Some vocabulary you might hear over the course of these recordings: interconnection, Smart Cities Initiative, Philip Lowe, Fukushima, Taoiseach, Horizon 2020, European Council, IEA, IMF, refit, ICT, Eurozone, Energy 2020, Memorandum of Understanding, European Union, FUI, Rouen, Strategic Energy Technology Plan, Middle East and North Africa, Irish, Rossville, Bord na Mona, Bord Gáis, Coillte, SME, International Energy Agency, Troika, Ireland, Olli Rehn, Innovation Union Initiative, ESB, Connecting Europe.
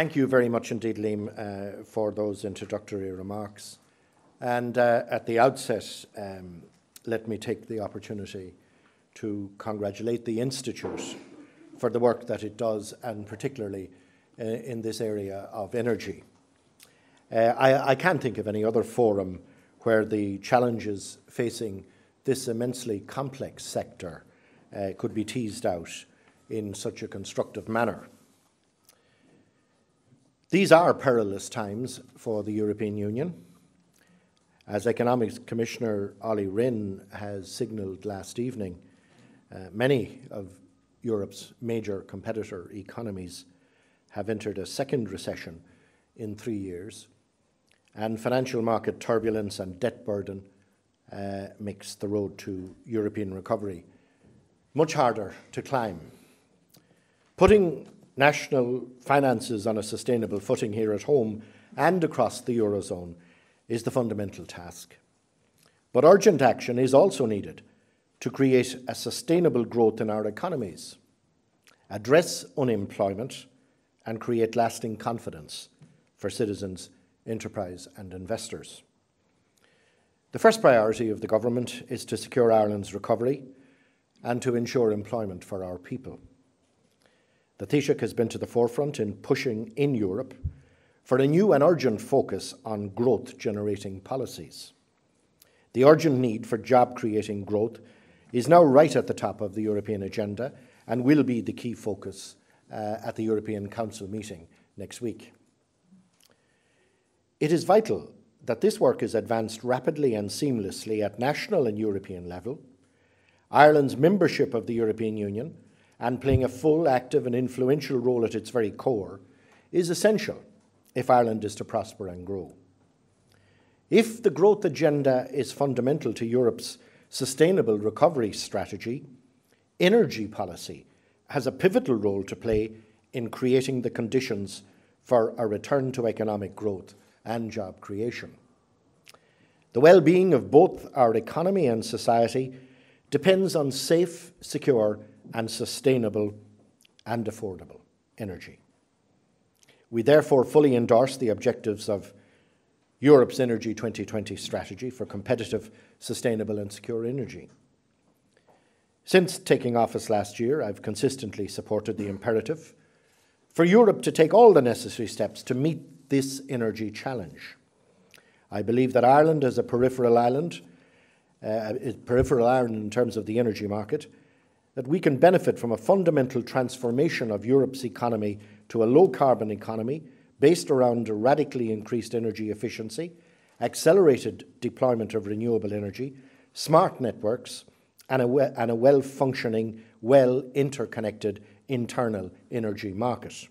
Thank you very much indeed, Liam, for those introductory remarks. And at the outset, let me take the opportunity to congratulate the Institute for the work that it does, and particularly in this area of energy. I can't think of any other forum where the challenges facing this immensely complex sector could be teased out in such a constructive manner. These are perilous times for the European Union. As Economics Commissioner Olli Rehn has signalled last evening, many of Europe's major competitor economies have entered a second recession in 3 years, and financial market turbulence and debt burden makes the road to European recovery much harder to climb. Putting national finances on a sustainable footing here at home and across the Eurozone is the fundamental task. But urgent action is also needed to create a sustainable growth in our economies, address unemployment, and create lasting confidence for citizens, enterprise, and investors. The first priority of the government is to secure Ireland's recovery and to ensure employment for our people. The Taoiseach has been to the forefront in pushing in Europe for a new and urgent focus on growth-generating policies. The urgent need for job-creating growth is now right at the top of the European agenda and will be the key focus at the European Council meeting next week. It is vital that this work is advanced rapidly and seamlessly at national and European level. Ireland's membership of the European Union, and playing a full, active and influential role at its very core, is essential if Ireland is to prosper and grow. If the growth agenda is fundamental to Europe's sustainable recovery strategy, energy policy has a pivotal role to play in creating the conditions for a return to economic growth and job creation. The well-being of both our economy and society depends on safe, secure and sustainable and affordable energy. We therefore fully endorse the objectives of Europe's Energy 2020 strategy for competitive, sustainable and secure energy. Since taking office last year, I've consistently supported the imperative for Europe to take all the necessary steps to meet this energy challenge. I believe that Ireland, as a peripheral island in terms of the energy market, that we can benefit from a fundamental transformation of Europe's economy to a low-carbon economy based around a radically increased energy efficiency, accelerated deployment of renewable energy, smart networks, and a well-functioning, well-interconnected internal energy market.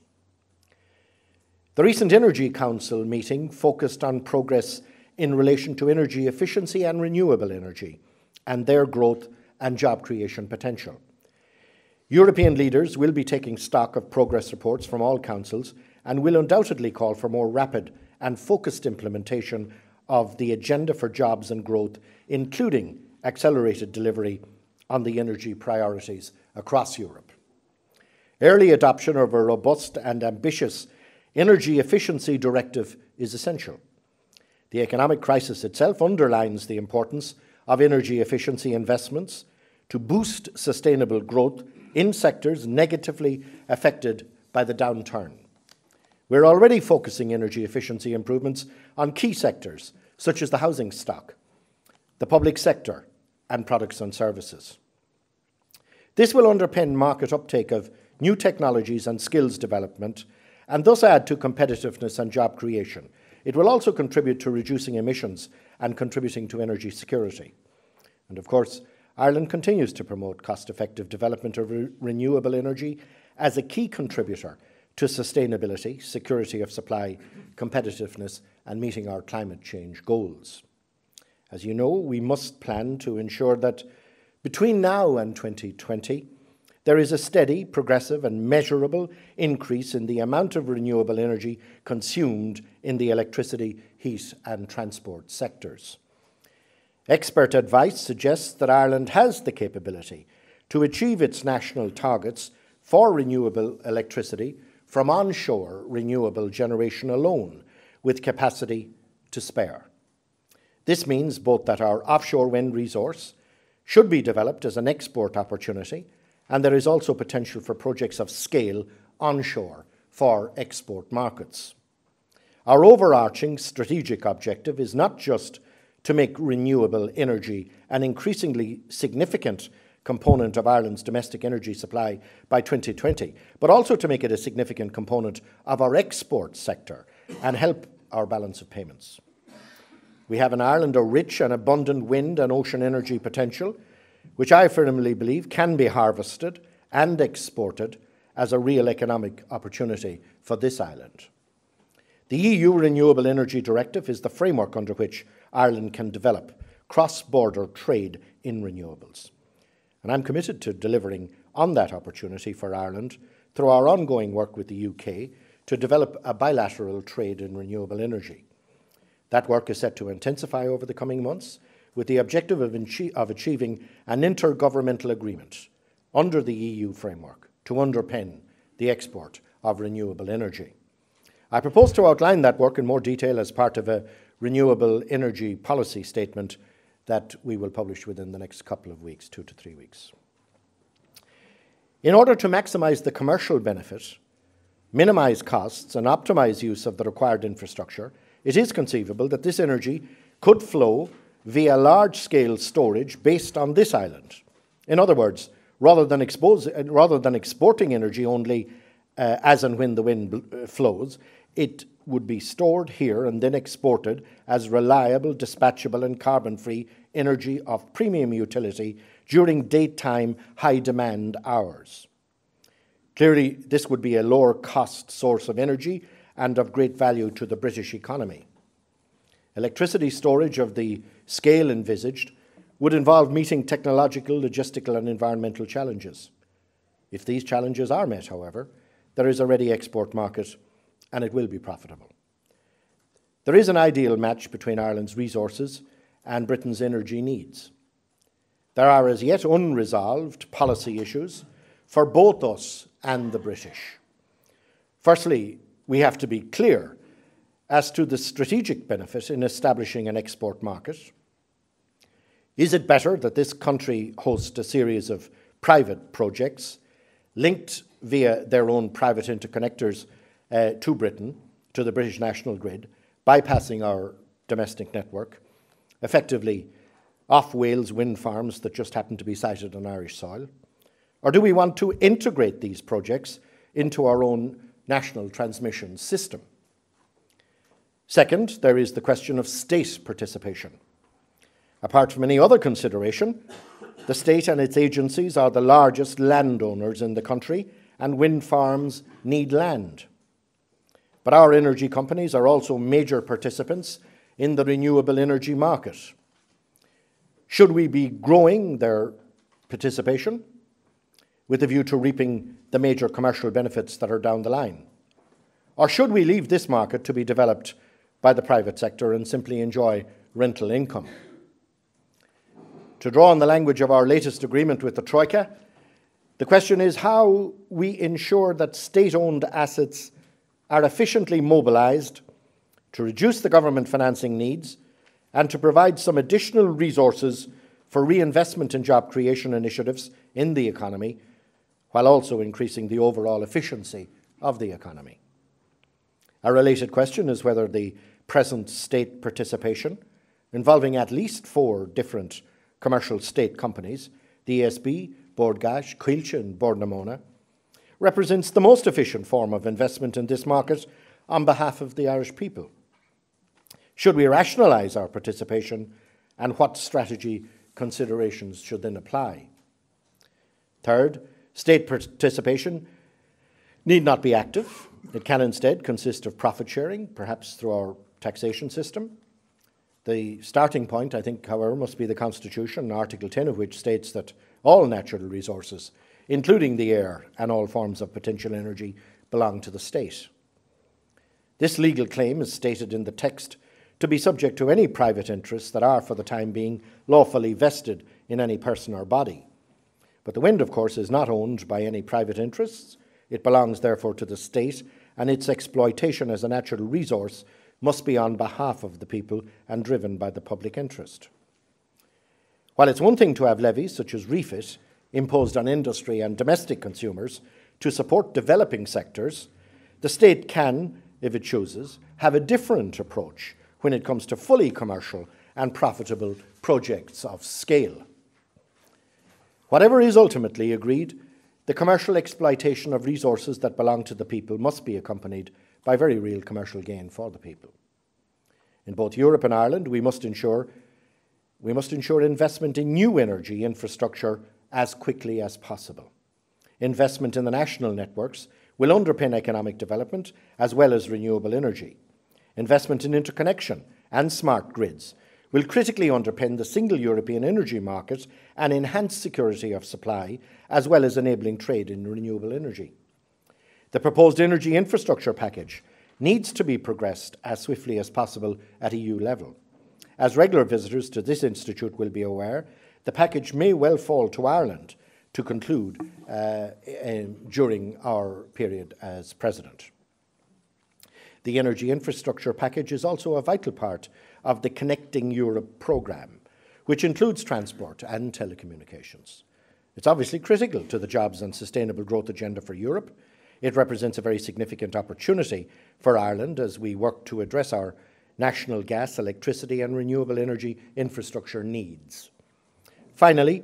The recent Energy Council meeting focused on progress in relation to energy efficiency and renewable energy, and their growth and job creation potential. European leaders will be taking stock of progress reports from all councils and will undoubtedly call for more rapid and focused implementation of the agenda for jobs and growth, including accelerated delivery on the energy priorities across Europe. Early adoption of a robust and ambitious energy efficiency directive is essential. The economic crisis itself underlines the importance of energy efficiency investments to boost sustainable growth in sectors negatively affected by the downturn. We're already focusing energy efficiency improvements on key sectors such as the housing stock, the public sector, and products and services. This will underpin market uptake of new technologies and skills development and thus add to competitiveness and job creation. It will also contribute to reducing emissions and contributing to energy security. And of course, Ireland continues to promote cost-effective development of renewable energy as a key contributor to sustainability, security of supply, competitiveness, and meeting our climate change goals. As you know, we must plan to ensure that between now and 2020, there is a steady, progressive, and measurable increase in the amount of renewable energy consumed in the electricity, heat, and transport sectors. Expert advice suggests that Ireland has the capability to achieve its national targets for renewable electricity from onshore renewable generation alone, with capacity to spare. This means both that our offshore wind resource should be developed as an export opportunity, and there is also potential for projects of scale onshore for export markets. Our overarching strategic objective is not just to make renewable energy an increasingly significant component of Ireland's domestic energy supply by 2020, but also to make it a significant component of our export sector and help our balance of payments. We have in Ireland a rich and abundant wind and ocean energy potential, which I firmly believe can be harvested and exported as a real economic opportunity for this island. The EU Renewable Energy Directive is the framework under which Ireland can develop cross-border trade in renewables. And I'm committed to delivering on that opportunity for Ireland through our ongoing work with the UK to develop a bilateral trade in renewable energy. That work is set to intensify over the coming months with the objective of achieving an intergovernmental agreement under the EU framework to underpin the export of renewable energy. I propose to outline that work in more detail as part of a renewable energy policy statement that we will publish within the next couple of weeks, 2 to 3 weeks. In order to maximise the commercial benefit, minimise costs and optimise use of the required infrastructure, it is conceivable that this energy could flow via large-scale storage based on this island. In other words, rather than exporting energy only as and when the wind flows, it would be stored here and then exported as reliable, dispatchable and carbon-free energy of premium utility during daytime high-demand hours. Clearly, this would be a lower-cost source of energy and of great value to the British economy. Electricity storage of the scale envisaged would involve meeting technological, logistical and environmental challenges. If these challenges are met, however, there is a ready export market and it will be profitable. There is an ideal match between Ireland's resources and Britain's energy needs. There are as yet unresolved policy issues for both us and the British. Firstly, we have to be clear as to the strategic benefit in establishing an export market. Is it better that this country host a series of private projects linked via their own private interconnectors to Britain, to the British national grid, bypassing our domestic network, effectively off Wales wind farms that just happen to be sited on Irish soil? Or do we want to integrate these projects into our own national transmission system? Second, there is the question of state participation. Apart from any other consideration, the state and its agencies are the largest landowners in the country, and wind farms need land. But our energy companies are also major participants in the renewable energy market. Should we be growing their participation with a view to reaping the major commercial benefits that are down the line? Or should we leave this market to be developed by the private sector and simply enjoy rental income? To draw on the language of our latest agreement with the Troika, the question is how we ensure that state-owned assets are efficiently mobilised to reduce the government financing needs and to provide some additional resources for reinvestment in job creation initiatives in the economy, while also increasing the overall efficiency of the economy. A related question is whether the present state participation, involving at least 4 different commercial state companies, the ESB, Bord Gáis, Coillte and Bord na Mona, represents the most efficient form of investment in this market on behalf of the Irish people. Should we rationalise our participation, and what strategy considerations should then apply? Third, state participation need not be active. It can instead consist of profit sharing, perhaps through our taxation system. The starting point, I think, however, must be the Constitution, Article 10 of which states that all natural resources, including the air and all forms of potential energy, belong to the state. This legal claim is stated in the text to be subject to any private interests that are, for the time being, lawfully vested in any person or body. But the wind, of course, is not owned by any private interests. It belongs, therefore, to the state, and its exploitation as a natural resource must be on behalf of the people and driven by the public interest. While it's one thing to have levies, such as refit, imposed on industry and domestic consumers to support developing sectors, the state can, if it chooses, have a different approach when it comes to fully commercial and profitable projects of scale. Whatever is ultimately agreed, the commercial exploitation of resources that belong to the people must be accompanied by very real commercial gain for the people. In both Europe and Ireland, we must ensure investment in new energy infrastructure as quickly as possible. Investment in the national networks will underpin economic development as well as renewable energy. Investment in interconnection and smart grids will critically underpin the single European energy market and enhance security of supply, as well as enabling trade in renewable energy. The proposed energy infrastructure package needs to be progressed as swiftly as possible at EU level. As regular visitors to this institute will be aware, the package may well fall to Ireland to conclude during our period as president. The energy infrastructure package is also a vital part of the Connecting Europe programme, which includes transport and telecommunications. It's obviously critical to the jobs and sustainable growth agenda for Europe. It represents a very significant opportunity for Ireland as we work to address our national gas, electricity and renewable energy infrastructure needs. Finally,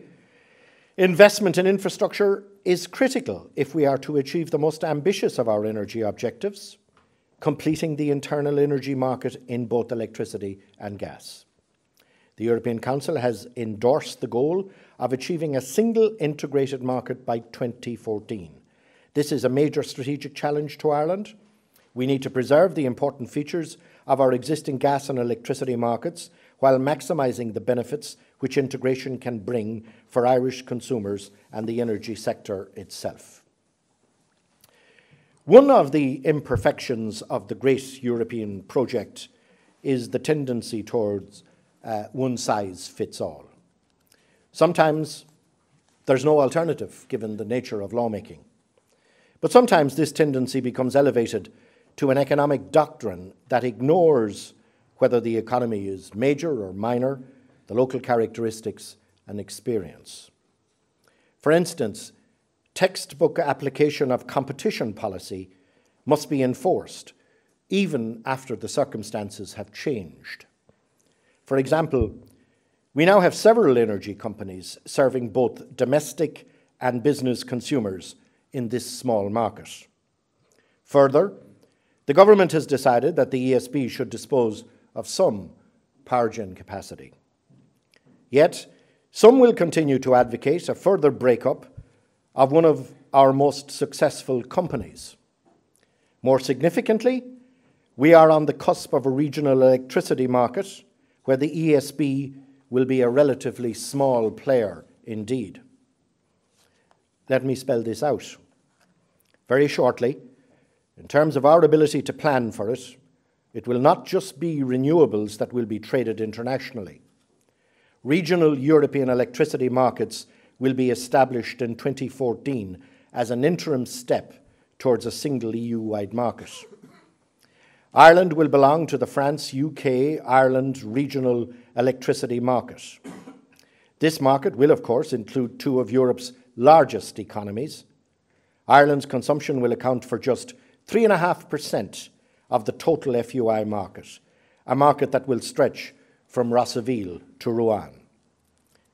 investment in infrastructure is critical if we are to achieve the most ambitious of our energy objectives, completing the internal energy market in both electricity and gas. The European Council has endorsed the goal of achieving a single integrated market by 2014. This is a major strategic challenge to Ireland. We need to preserve the important features of our existing gas and electricity markets while maximising the benefits which integration can bring for Irish consumers and the energy sector itself. One of the imperfections of the great European project is the tendency towards one size fits all. Sometimes there's no alternative given the nature of lawmaking. But sometimes this tendency becomes elevated to an economic doctrine that ignores whether the economy is major or minor, the local characteristics and experience. For instance, textbook application of competition policy must be enforced even after the circumstances have changed. For example, we now have several energy companies serving both domestic and business consumers in this small market. Further, the government has decided that the ESB should dispose of some power gen capacity. Yet, some will continue to advocate a further breakup of one of our most successful companies. More significantly, we are on the cusp of a regional electricity market where the ESB will be a relatively small player indeed. Let me spell this out. Very shortly, in terms of our ability to plan for it, it will not just be renewables that will be traded internationally. Regional European electricity markets will be established in 2014 as an interim step towards a single EU-wide market. Ireland will belong to the France, UK, Ireland regional electricity market. This market will, of course, include two of Europe's largest economies. Ireland's consumption will account for just 3.5% of the total FUI market, a market that will stretch from Rossville to Rouen.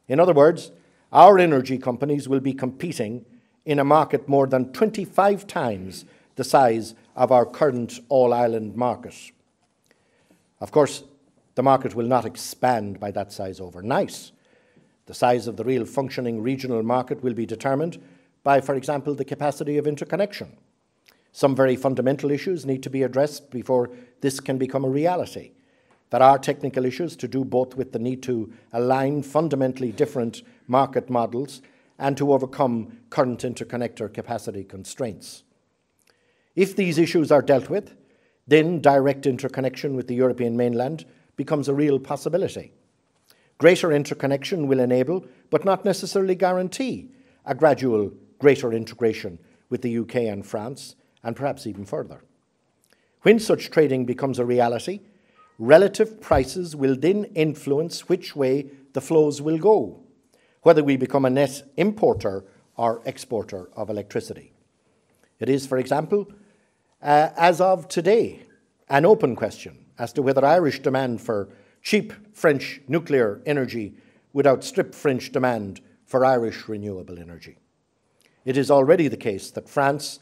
In other words, our energy companies will be competing in a market more than 25 times the size of our current all-Ireland market. Of course, the market will not expand by that size overnight. The size of the real functioning regional market will be determined by, for example, the capacity of interconnection. Some very fundamental issues need to be addressed before this can become a reality. There are technical issues to do both with the need to align fundamentally different market models and to overcome current interconnector capacity constraints. If these issues are dealt with, then direct interconnection with the European mainland becomes a real possibility. Greater interconnection will enable, but not necessarily guarantee, a gradual greater integration with the UK and France, and perhaps even further. When such trading becomes a reality, relative prices will then influence which way the flows will go, whether we become a net importer or exporter of electricity. It is, for example, as of today, an open question as to whether Irish demand for cheap French nuclear energy would outstrip French demand for Irish renewable energy. It is already the case that France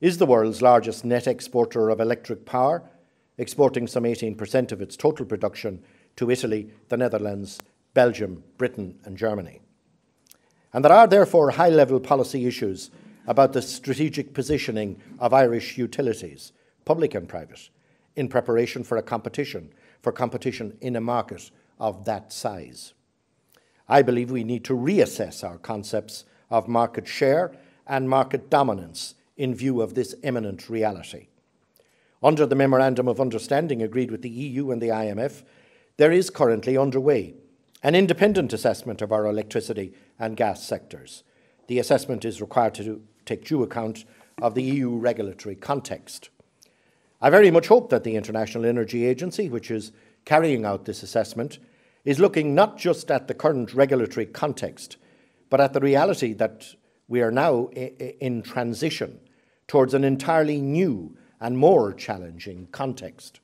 is the world's largest net exporter of electric power, exporting some 18% of its total production to Italy, the Netherlands, Belgium, Britain and Germany. And there are therefore high-level policy issues about the strategic positioning of Irish utilities, public and private, in preparation for competition in a market of that size. I believe we need to reassess our concepts of market share and market dominance in view of this imminent reality. Under the Memorandum of Understanding agreed with the EU and the IMF, there is currently underway an independent assessment of our electricity and gas sectors. The assessment is required to take due account of the EU regulatory context. I very much hope that the International Energy Agency, which is carrying out this assessment, is looking not just at the current regulatory context, but at the reality that we are now in transition towards an entirely new and more challenging context.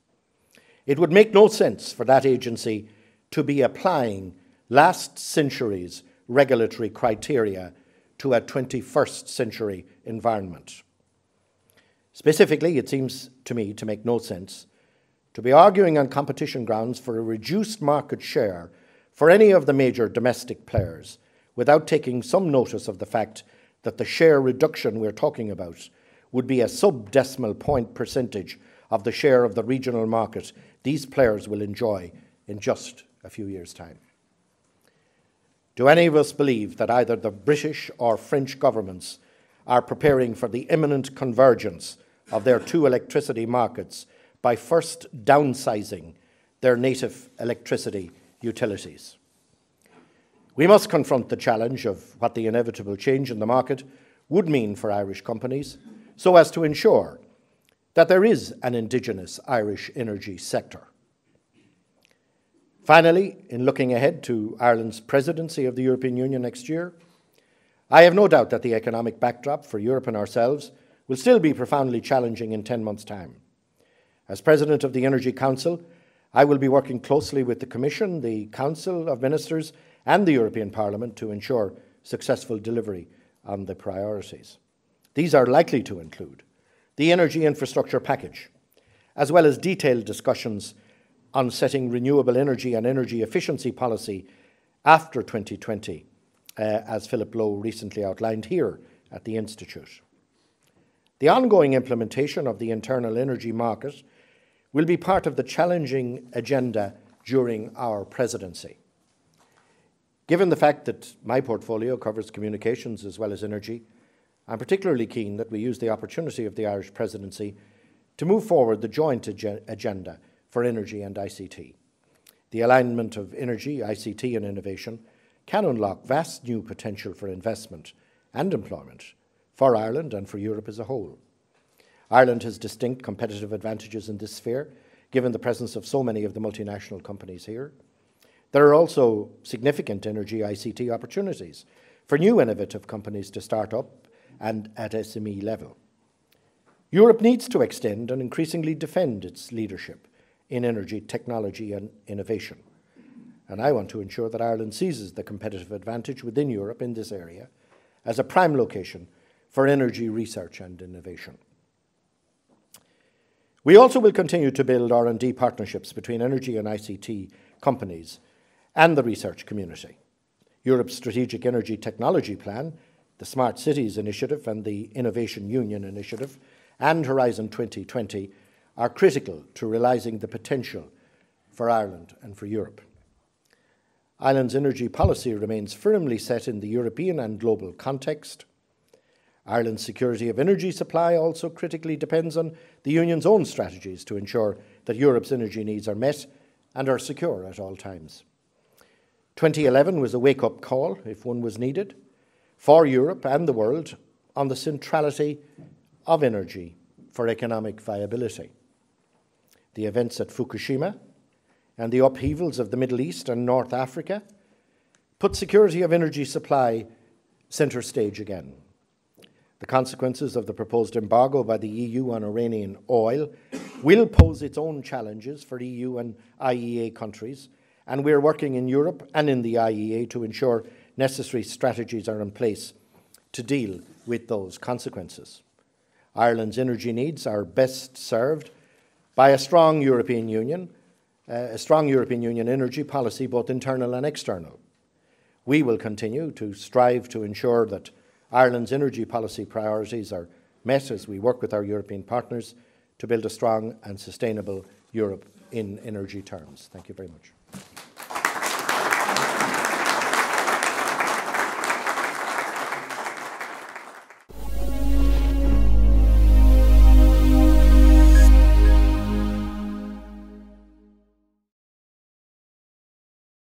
It would make no sense for that agency to be applying last century's regulatory criteria to a 21st century environment. Specifically, it seems to me to make no sense to be arguing on competition grounds for a reduced market share for any of the major domestic players without taking some notice of the fact that the share reduction we're talking about would be a sub-decimal point percentage of the share of the regional market these players will enjoy in just a few years' time. Do any of us believe that either the British or French governments are preparing for the imminent convergence of their two electricity markets by first downsizing their native electricity utilities? We must confront the challenge of what the inevitable change in the market would mean for Irish companies, so as to ensure that there is an indigenous Irish energy sector. Finally, in looking ahead to Ireland's presidency of the European Union next year, I have no doubt that the economic backdrop for Europe and ourselves will still be profoundly challenging in 10 months' time. As President of the Energy Council, I will be working closely with the Commission, the Council of Ministers and the European Parliament to ensure successful delivery on the priorities. These are likely to include the energy infrastructure package, as well as detailed discussions on setting renewable energy and energy efficiency policy after 2020, as Philip Lowe recently outlined here at the Institute. The ongoing implementation of the internal energy market will be part of the challenging agenda during our presidency. Given the fact that my portfolio covers communications as well as energy, I'm particularly keen that we use the opportunity of the Irish presidency to move forward the joint agenda for energy and ICT. The alignment of energy, ICT and innovation can unlock vast new potential for investment and employment for Ireland and for Europe as a whole. Ireland has distinct competitive advantages in this sphere, given the presence of so many of the multinational companies here. There are also significant energy ICT opportunities for new innovative companies to start up and at SME level. Europe needs to extend and increasingly defend its leadership in energy, technology and innovation. And I want to ensure that Ireland seizes the competitive advantage within Europe in this area as a prime location for energy research and innovation. We also will continue to build R&D partnerships between energy and ICT companies and the research community. Europe's Strategic Energy Technology Plan, the Smart Cities Initiative and the Innovation Union Initiative, and Horizon 2020 are critical to realising the potential for Ireland and for Europe. Ireland's energy policy remains firmly set in the European and global context. Ireland's security of energy supply also critically depends on the Union's own strategies to ensure that Europe's energy needs are met and are secure at all times. 2011 was a wake-up call, if one was needed, for Europe and the world on the centrality of energy for economic viability. The events at Fukushima and the upheavals of the Middle East and North Africa put security of energy supply center stage again. The consequences of the proposed embargo by the EU on Iranian oil will pose its own challenges for EU and IEA countries, and we are working in Europe and in the IEA to ensure necessary strategies are in place to deal with those consequences. Ireland's energy needs are best served by a strong European Union energy policy, both internal and external. We will continue to strive to ensure that Ireland's energy policy priorities are met as we work with our European partners to build a strong and sustainable Europe in energy terms. Thank you very much.